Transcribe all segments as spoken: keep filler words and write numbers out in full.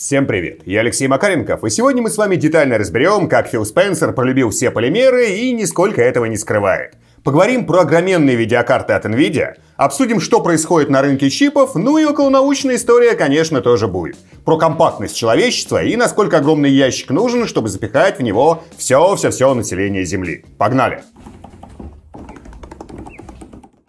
Всем привет, я Алексей Макаренков, и сегодня мы с вами детально разберем, как Фил Спенсер полюбил все полимеры и нисколько этого не скрывает. Поговорим про огроменные видеокарты от NVIDIA, обсудим, что происходит на рынке чипов, ну и околонаучная история, конечно, тоже будет. Про компактность человечества и насколько огромный ящик нужен, чтобы запихать в него все-все-все население Земли. Погнали!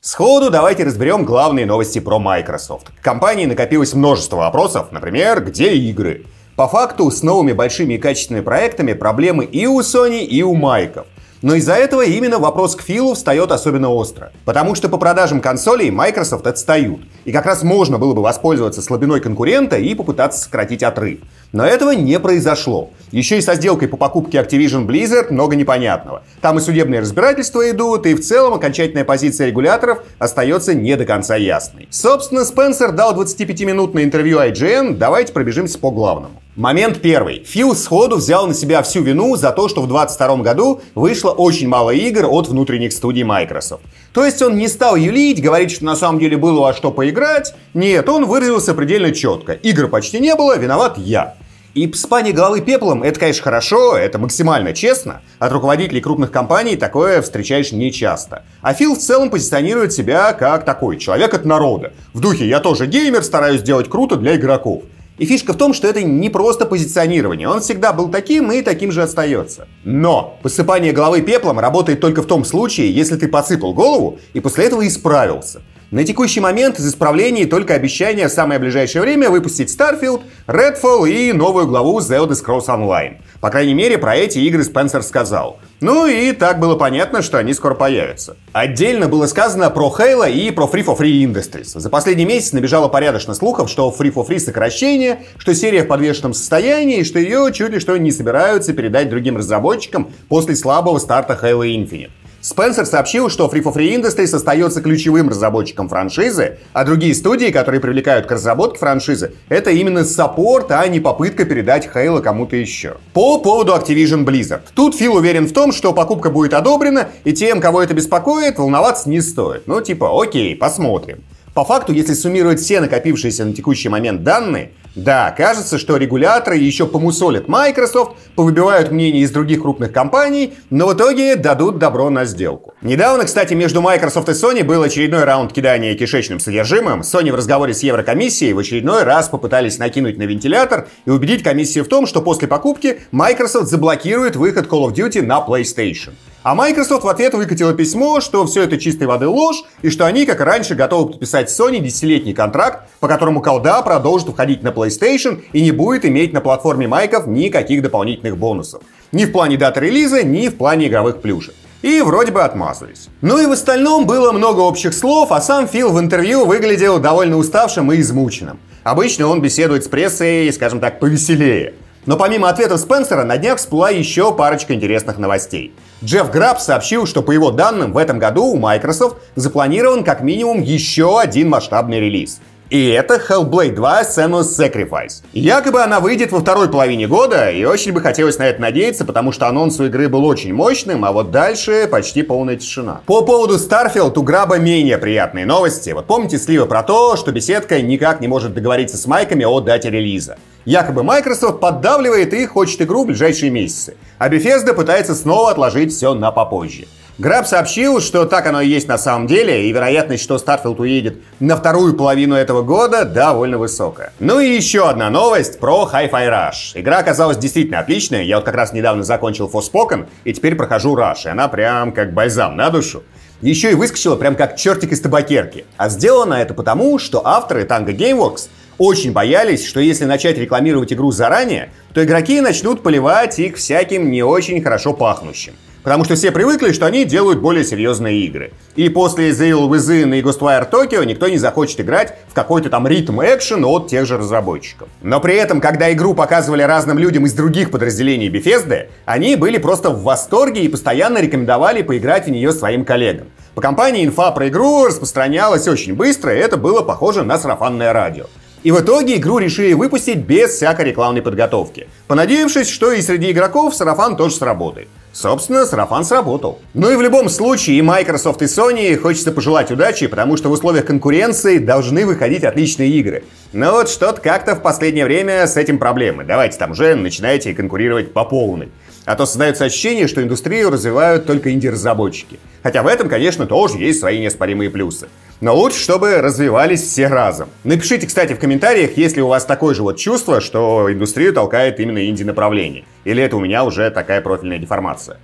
Сходу давайте разберем главные новости про Microsoft. К компании накопилось множество вопросов, например, где игры? По факту, с новыми большими и качественными проектами проблемы и у Sony, и у Майков. Но из-за этого именно вопрос к Филу встает особенно остро. Потому что по продажам консолей Microsoft отстают. И как раз можно было бы воспользоваться слабиной конкурента и попытаться сократить отрыв. Но этого не произошло. Еще и со сделкой по покупке Activision Blizzard много непонятного. Там и судебные разбирательства идут, и в целом окончательная позиция регуляторов остается не до конца ясной. Собственно, Спенсер дал двадцатипятиминутное интервью ай джи эн, давайте пробежимся по главному. Момент первый. Фил сходу взял на себя всю вину за то, что в двадцать втором году вышло очень мало игр от внутренних студий Microsoft. То есть он не стал юлить, говорить, что на самом деле было во что поиграть. Нет, он выразился предельно четко. Игр почти не было, виноват я. И псыпание головы пеплом — это, конечно, хорошо, это максимально честно. От руководителей крупных компаний такое встречаешь нечасто. А Фил в целом позиционирует себя как такой человек от народа. В духе «я тоже геймер, стараюсь делать круто для игроков». И фишка в том, что это не просто позиционирование, он всегда был таким и таким же остается. Но посыпание головы пеплом работает только в том случае, если ты посыпал голову и после этого исправился. На текущий момент из исправлений только обещание в самое ближайшее время выпустить Starfield, Redfall и новую главу The Elder Scrolls Online. По крайней мере, про эти игры Спенсер сказал. Ну и так было понятно, что они скоро появятся. Отдельно было сказано про Halo и про Free for Free Industries. За последний месяц набежало порядочно слухов, что Free for Free сокращение, что серия в подвешенном состоянии, и что ее чуть ли что не собираются передать другим разработчикам после слабого старта Halo Infinite. Спенсер сообщил, что Free for Free Industries остается ключевым разработчиком франшизы, а другие студии, которые привлекают к разработке франшизы, это именно саппорт, а не попытка передать Halo кому-то еще. По поводу Activision Blizzard. Тут Фил уверен в том, что покупка будет одобрена, и тем, кого это беспокоит, волноваться не стоит. Ну типа, окей, посмотрим. По факту, если суммировать все накопившиеся на текущий момент данные, да, кажется, что регуляторы еще помусолят Microsoft, повыбивают мнения из других крупных компаний, но в итоге дадут добро на сделку. Недавно, кстати, между Microsoft и Sony был очередной раунд кидания кишечным содержимым. Sony в разговоре с Еврокомиссией в очередной раз попытались накинуть на вентилятор и убедить комиссию в том, что после покупки Microsoft заблокирует выход Call of Duty на PlayStation. А Microsoft в ответ выкатила письмо, что все это чистой воды ложь, и что они, как и раньше, готовы подписать с Sony десятилетний контракт, по которому колда продолжит входить на PlayStation и не будет иметь на платформе Майков никаких дополнительных бонусов. Ни в плане даты релиза, ни в плане игровых плюшек. И вроде бы отмазались. Ну и в остальном было много общих слов, а сам Фил в интервью выглядел довольно уставшим и измученным. Обычно он беседует с прессой, скажем так, повеселее. Но помимо ответов Спенсера на днях всплыла еще парочка интересных новостей. Джефф Граб сообщил, что по его данным в этом году у Microsoft запланирован как минимум еще один масштабный релиз. И это Hellblade два Senua's Sacrifice. Якобы она выйдет во второй половине года, и очень бы хотелось на это надеяться, потому что анонс у игры был очень мощным, а вот дальше почти полная тишина. По поводу Starfield у Граба менее приятные новости. Вот помните сливы про то, что беседка никак не может договориться с Майками о дате релиза? Якобы Microsoft поддавливает и хочет игру в ближайшие месяцы, а Bethesda пытается снова отложить все на попозже. Граб сообщил, что так оно и есть на самом деле, и вероятность, что Starfield уедет на вторую половину этого года, довольно высокая. Ну и еще одна новость про Hi-Fi Rush. Игра оказалась действительно отличная, я вот как раз недавно закончил Forspoken, и теперь прохожу Rush, и она прям как бальзам на душу. Еще и выскочила прям как чертик из табакерки. А сделано это потому, что авторы Tango Gameworks очень боялись, что если начать рекламировать игру заранее, то игроки начнут поливать их всяким не очень хорошо пахнущим. Потому что все привыкли, что они делают более серьезные игры. И после The Evil Within и Ghostwire Tokyo никто не захочет играть в какой-то там ритм-экшен от тех же разработчиков. Но при этом, когда игру показывали разным людям из других подразделений Bethesda, они были просто в восторге и постоянно рекомендовали поиграть в нее своим коллегам. По компании инфа про игру распространялась очень быстро, и это было похоже на сарафанное радио. И в итоге игру решили выпустить без всякой рекламной подготовки, понадеявшись, что и среди игроков сарафан тоже сработает. Собственно, сарафан сработал. Ну и в любом случае, и Microsoft, и Sony хочется пожелать удачи, потому что в условиях конкуренции должны выходить отличные игры. Но вот что-то как-то в последнее время с этим проблемы. Давайте там же начинайте конкурировать по полной. А то создается ощущение, что индустрию развивают только инди-разработчики. Хотя в этом, конечно, тоже есть свои неоспоримые плюсы. Но лучше, чтобы развивались все разом. Напишите, кстати, в комментариях, если у вас такое же вот чувство, что индустрию толкает именно инди-направление. Или это у меня уже такая профильная деформация.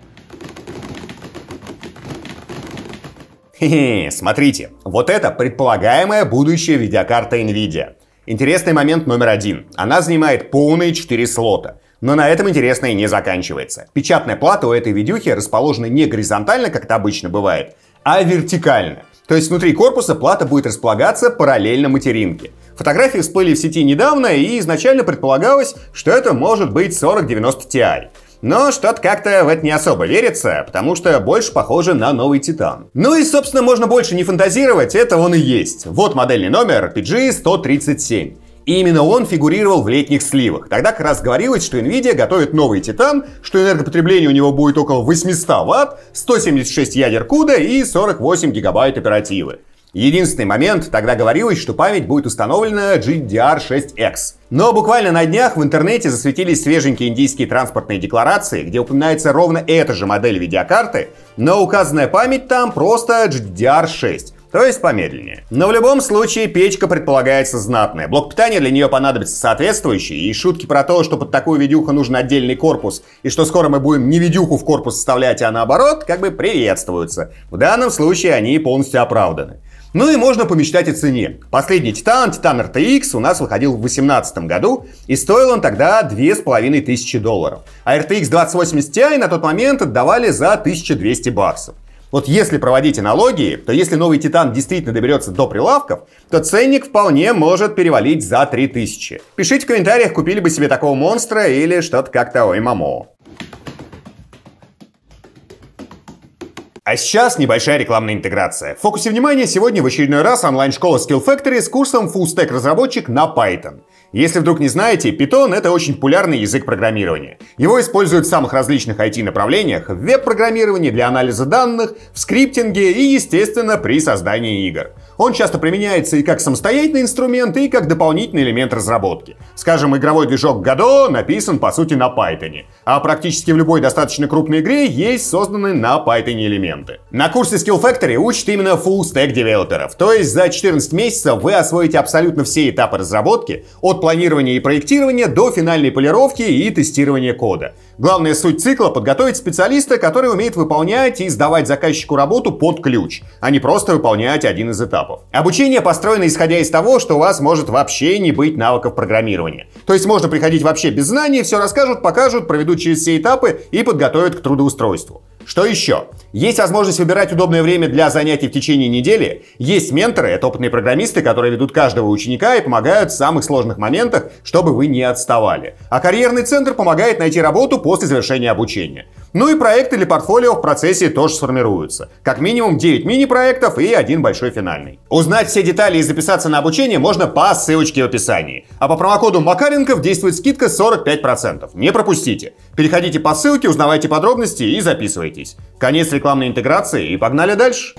Хе-хе, смотрите. Вот это предполагаемая будущая видеокарта NVIDIA. Интересный момент номер один. Она занимает полные четыре слота. Но на этом интересное не заканчивается. Печатная плата у этой видюхи расположена не горизонтально, как это обычно бывает, а вертикально. То есть внутри корпуса плата будет располагаться параллельно материнке. Фотографии всплыли в сети недавно, и изначально предполагалось, что это может быть сорок девяносто Ти Ай. Но что-то как-то в это не особо верится, потому что больше похоже на новый Titan. Ну и, собственно, можно больше не фантазировать, это он и есть. Вот модельный номер пи джи сто тридцать семь. И именно он фигурировал в летних сливах. Тогда как раз говорилось, что NVIDIA готовит новый Titan, что энергопотребление у него будет около восемьсот ватт, сто семьдесят шесть ядер CUDA и сорок восемь гигабайт оперативы. Единственный момент, тогда говорилось, что память будет установлена джи ди ди ар шесть икс. Но буквально на днях в интернете засветились свеженькие индийские транспортные декларации, где упоминается ровно эта же модель видеокарты, но указанная память там просто джи ди ди ар шесть. То есть помедленнее. Но в любом случае печка предполагается знатная. Блок питания для нее понадобится соответствующий. И шутки про то, что под такую видюху нужен отдельный корпус, и что скоро мы будем не видюху в корпус вставлять, а наоборот, как бы приветствуются. В данном случае они полностью оправданы. Ну и можно помечтать о цене. Последний Titan, Titan эр ти икс, у нас выходил в две тысячи восемнадцатом году, и стоил он тогда две тысячи пятьсот долларов. А эр ти икс двадцать восемьдесят Ти Ай на тот момент отдавали за тысячу двести баксов. Вот если проводить аналогии, то если новый Titan действительно доберется до прилавков, то ценник вполне может перевалить за три тысячи. Пишите в комментариях, купили бы себе такого монстра или что-то как-то ой мамо. А сейчас небольшая рекламная интеграция. В фокусе внимания сегодня в очередной раз онлайн-школа SkillFactory с курсом Full-Stack разработчик на Python. Если вдруг не знаете, Python — это очень популярный язык программирования. Его используют в самых различных ай ти-направлениях, в веб-программировании, для анализа данных, в скриптинге и, естественно, при создании игр. Он часто применяется и как самостоятельный инструмент, и как дополнительный элемент разработки. Скажем, игровой движок Godot написан, по сути, на Python, а практически в любой достаточно крупной игре есть созданы на Python элементы. На курсе SkillFactory учат именно full-stack девелоперов, то есть за четырнадцать месяцев вы освоите абсолютно все этапы разработки, от планирования и проектирования до финальной полировки и тестирования кода. Главная суть цикла — подготовить специалиста, который умеет выполнять и сдавать заказчику работу под ключ, а не просто выполнять один из этапов. Обучение построено исходя из того, что у вас может вообще не быть навыков программирования. То есть можно приходить вообще без знаний, все расскажут, покажут, проведут через все этапы и подготовят к трудоустройству. Что еще? Есть возможность выбирать удобное время для занятий в течение недели. Есть менторы, это опытные программисты, которые ведут каждого ученика и помогают в самых сложных моментах, чтобы вы не отставали. А карьерный центр помогает найти работу после завершения обучения. Ну и проекты или портфолио в процессе тоже сформируются. Как минимум девять мини-проектов и один большой финальный. Узнать все детали и записаться на обучение можно по ссылочке в описании. А по промокоду Макаренков действует скидка сорок пять процентов. Не пропустите. Переходите по ссылке, узнавайте подробности и записывайтесь. Конец рекламной интеграции, и погнали дальше.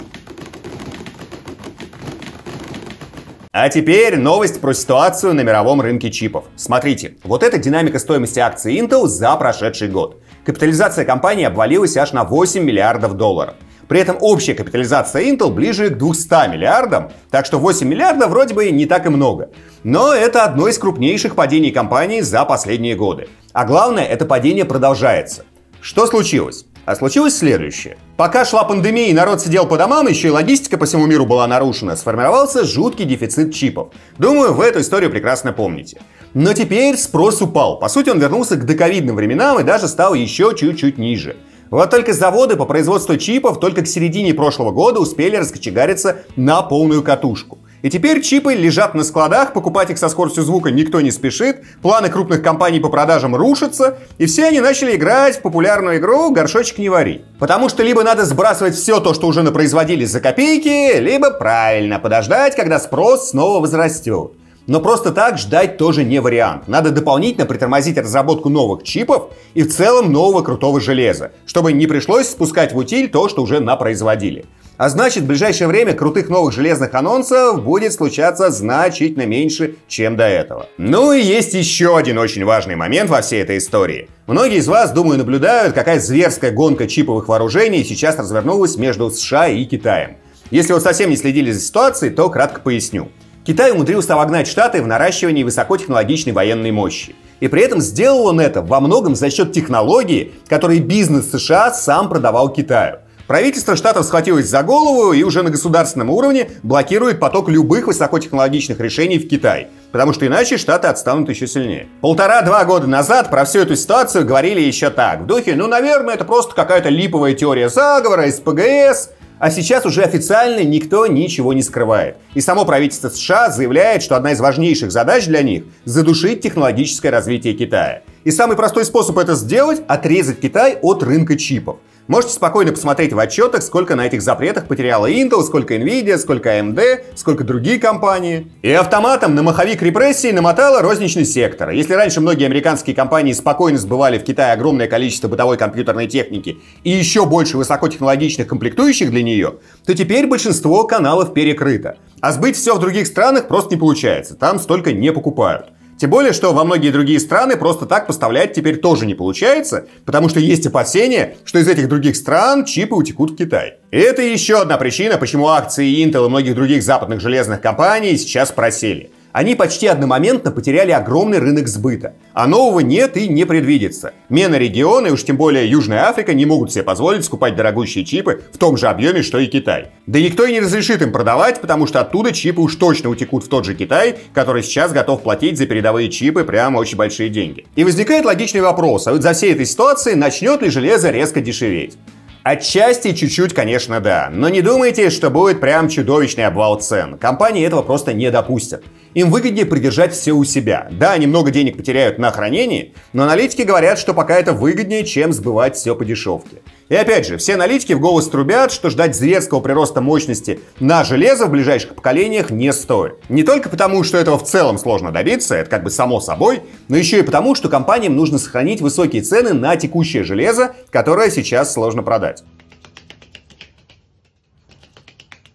А теперь новость про ситуацию на мировом рынке чипов. Смотрите, вот это динамика стоимости акций Intel за прошедший год. Капитализация компании обвалилась аж на восемь миллиардов долларов. При этом общая капитализация Intel ближе к двумстам миллиардам, так что восемь миллиардов вроде бы не так и много. Но это одно из крупнейших падений компании за последние годы. А главное, это падение продолжается. Что случилось? А случилось следующее. Пока шла пандемия и народ сидел по домам, еще и логистика по всему миру была нарушена, сформировался жуткий дефицит чипов. Думаю, вы эту историю прекрасно помните. Но теперь спрос упал. По сути, он вернулся к доковидным временам и даже стал еще чуть-чуть ниже. Вот только заводы по производству чипов только к середине прошлого года успели раскочегариться на полную катушку. И теперь чипы лежат на складах, покупать их со скоростью звука никто не спешит, планы крупных компаний по продажам рушатся, и все они начали играть в популярную игру «Горшочек не вари». Потому что либо надо сбрасывать все то, что уже напроизводили за копейки, либо правильно подождать, когда спрос снова возрастет. Но просто так ждать тоже не вариант. Надо дополнительно притормозить разработку новых чипов и в целом нового крутого железа, чтобы не пришлось спускать в утиль то, что уже напроизводили. А значит, в ближайшее время крутых новых железных анонсов будет случаться значительно меньше, чем до этого. Ну и есть еще один очень важный момент во всей этой истории. Многие из вас, думаю, наблюдают, какая зверская гонка чиповых вооружений сейчас развернулась между США и Китаем. Если вы совсем не следили за ситуацией, то кратко поясню. Китай умудрился обогнать Штаты в наращивании высокотехнологичной военной мощи. И при этом сделал он это во многом за счет технологии, которые бизнес США сам продавал Китаю. Правительство штатов схватилось за голову и уже на государственном уровне блокирует поток любых высокотехнологичных решений в Китай, потому что иначе штаты отстанут еще сильнее. Полтора-два года назад про всю эту ситуацию говорили еще так, в духе, ну, наверное, это просто какая-то липовая теория заговора из ПГС, а сейчас уже официально никто ничего не скрывает. И само правительство США заявляет, что одна из важнейших задач для них – задушить технологическое развитие Китая. И самый простой способ это сделать – отрезать Китай от рынка чипов. Можете спокойно посмотреть в отчетах, сколько на этих запретах потеряла Intel, сколько NVIDIA, сколько эй эм ди, сколько другие компании. И автоматом на маховик репрессий намотала розничный сектор. Если раньше многие американские компании спокойно сбывали в Китае огромное количество бытовой компьютерной техники и еще больше высокотехнологичных комплектующих для нее, то теперь большинство каналов перекрыто. А сбыть все в других странах просто не получается, там столько не покупают. Тем более, что во многие другие страны просто так поставлять теперь тоже не получается, потому что есть опасения, что из этих других стран чипы утекут в Китай. И это еще одна причина, почему акции Intel и многих других западных железных компаний сейчас просели. Они почти одномоментно потеряли огромный рынок сбыта, а нового нет и не предвидится. Менорегионы, уж тем более Южная Африка, не могут себе позволить скупать дорогущие чипы в том же объеме, что и Китай. Да никто и не разрешит им продавать, потому что оттуда чипы уж точно утекут в тот же Китай, который сейчас готов платить за передовые чипы прямо очень большие деньги. И возникает логичный вопрос, а вот за всей этой ситуацией начнет ли железо резко дешеветь? Отчасти чуть-чуть, конечно, да. Но не думайте, что будет прям чудовищный обвал цен. Компании этого просто не допустят. Им выгоднее придержать все у себя. Да, они много денег потеряют на хранении, но аналитики говорят, что пока это выгоднее, чем сбывать все по дешевке. И опять же, все аналитики в голос трубят, что ждать зверского прироста мощности на железо в ближайших поколениях не стоит. Не только потому, что этого в целом сложно добиться, это как бы само собой, но еще и потому, что компаниям нужно сохранить высокие цены на текущее железо, которое сейчас сложно продать.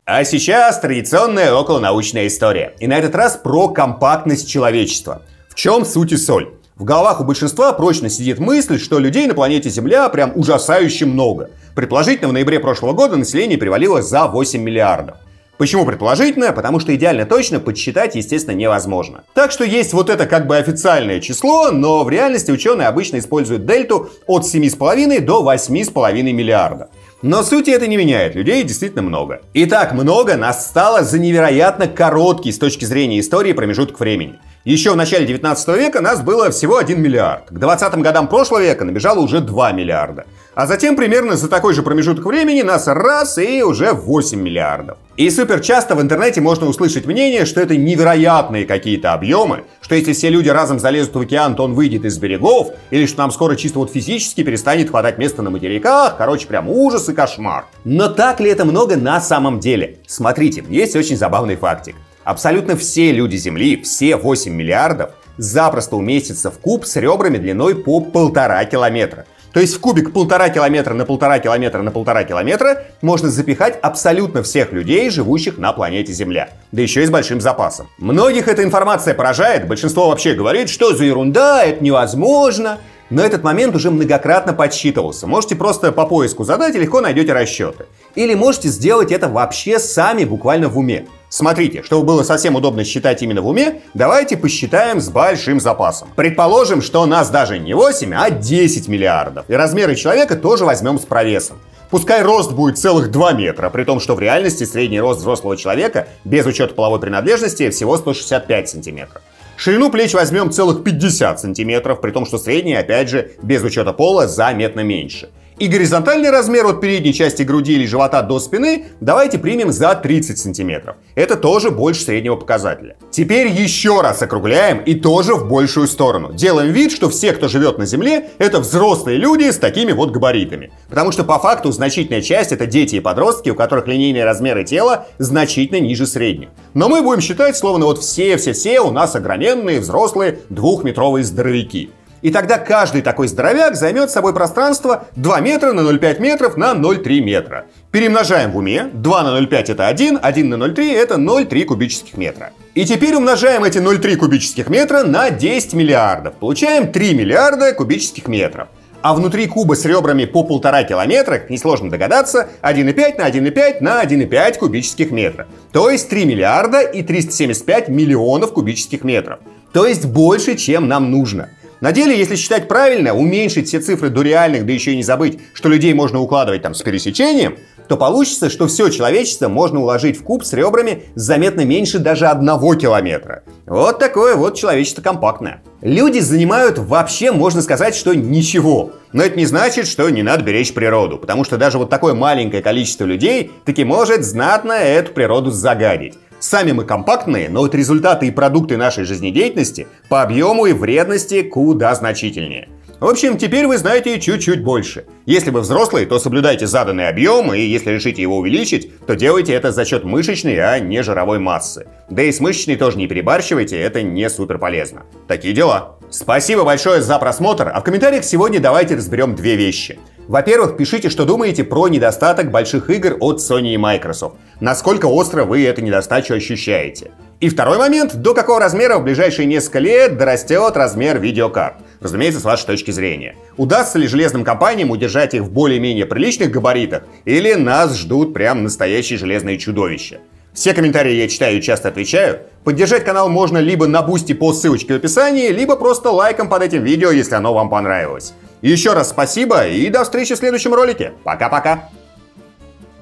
А сейчас традиционная околонаучная история. И на этот раз про компактность человечества. В чем суть и соль? В головах у большинства прочно сидит мысль, что людей на планете Земля прям ужасающе много. Предположительно, в ноябре прошлого года население перевалило за восемь миллиардов. Почему предположительно? Потому что идеально точно подсчитать, естественно, невозможно. Так что есть вот это как бы официальное число, но в реальности ученые обычно используют дельту от семи с половиной до восьми с половиной миллиарда. Но сути это не меняет, людей действительно много. И так много нас стало за невероятно короткий с точки зрения истории промежуток времени. Еще в начале девятнадцатого века нас было всего один миллиард. К двадцатым годам прошлого века набежало уже два миллиарда. А затем примерно за такой же промежуток времени нас раз и уже восемь миллиардов. И супер часто в интернете можно услышать мнение, что это невероятные какие-то объемы, что если все люди разом залезут в океан, то он выйдет из берегов, или что нам скоро чисто вот физически перестанет хватать места на материках, короче, прям ужас и кошмар. Но так ли это много на самом деле? Смотрите, есть очень забавный фактик. Абсолютно все люди Земли, все восемь миллиардов, запросто уместятся в куб с ребрами длиной по полтора километра. То есть в кубик полтора километра на полтора километра на полтора километра можно запихать абсолютно всех людей, живущих на планете Земля. Да еще и с большим запасом. Многих эта информация поражает, большинство вообще говорит, что за ерунда, это невозможно. Но этот момент уже многократно подсчитывался. Можете просто по поиску задать и легко найдете расчеты. Или можете сделать это вообще сами, буквально в уме. Смотрите, чтобы было совсем удобно считать именно в уме, давайте посчитаем с большим запасом. Предположим, что нас даже не восемь, а десять миллиардов. И размеры человека тоже возьмем с провесом. Пускай рост будет целых два метра, при том, что в реальности средний рост взрослого человека, без учета половой принадлежности, всего сто шестьдесят пять сантиметров. Ширину плеч возьмем целых пятьдесят сантиметров, при том, что средняя, опять же, без учета пола, заметно меньше. И горизонтальный размер от передней части груди или живота до спины давайте примем за тридцать сантиметров. Это тоже больше среднего показателя. Теперь еще раз округляем и тоже в большую сторону. Делаем вид, что все, кто живет на Земле, это взрослые люди с такими вот габаритами. Потому что по факту значительная часть — это дети и подростки, у которых линейные размеры тела значительно ниже средних. Но мы будем считать, словно вот все-все-все у нас огроменные взрослые двухметровые здоровяки. И тогда каждый такой здоровяк займет с собой пространство два метра на ноль целых пять метров на ноль целых три метра. Перемножаем в уме. два на ноль целых пять это один, один на ноль целых три это ноль целых три кубических метра. И теперь умножаем эти ноль целых три кубических метра на десять миллиардов. Получаем три миллиарда кубических метров. А внутри куба с ребрами по полтора километра, как несложно догадаться, один и пять на один и пять на один и пять кубических метра. То есть три миллиарда и триста семьдесят пять миллионов кубических метров. То есть больше, чем нам нужно. На деле, если считать правильно, уменьшить все цифры до реальных, да еще и не забыть, что людей можно укладывать там с пересечением, то получится, что все человечество можно уложить в куб с ребрами заметно меньше даже одного километра. Вот такое вот человечество компактное. Люди занимают вообще, можно сказать, что ничего. Но это не значит, что не надо беречь природу, потому что даже вот такое маленькое количество людей таки может знатно эту природу загадить. Сами мы компактные, но вот результаты и продукты нашей жизнедеятельности по объему и вредности куда значительнее. В общем, теперь вы знаете чуть-чуть больше. Если вы взрослые, то соблюдайте заданный объем, и если решите его увеличить, то делайте это за счет мышечной, а не жировой массы. Да и с мышечной тоже не перебарщивайте, это не супер полезно. Такие дела. Спасибо большое за просмотр, а в комментариях сегодня давайте разберем две вещи. Во-первых, пишите, что думаете про недостаток больших игр от Sony и Microsoft. Насколько остро вы эту недостачу ощущаете. И второй момент. До какого размера в ближайшие несколько лет дорастет размер видеокарт? Разумеется, с вашей точки зрения. Удастся ли железным компаниям удержать их в более-менее приличных габаритах? Или нас ждут прям настоящие железные чудовища? Все комментарии я читаю и часто отвечаю. Поддержать канал можно либо на Boosty по ссылочке в описании, либо просто лайком под этим видео, если оно вам понравилось. Еще раз спасибо и до встречи в следующем ролике. Пока-пока.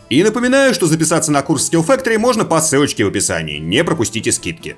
И напоминаю, что записаться на курс SkillFactory можно по ссылочке в описании. Не пропустите скидки.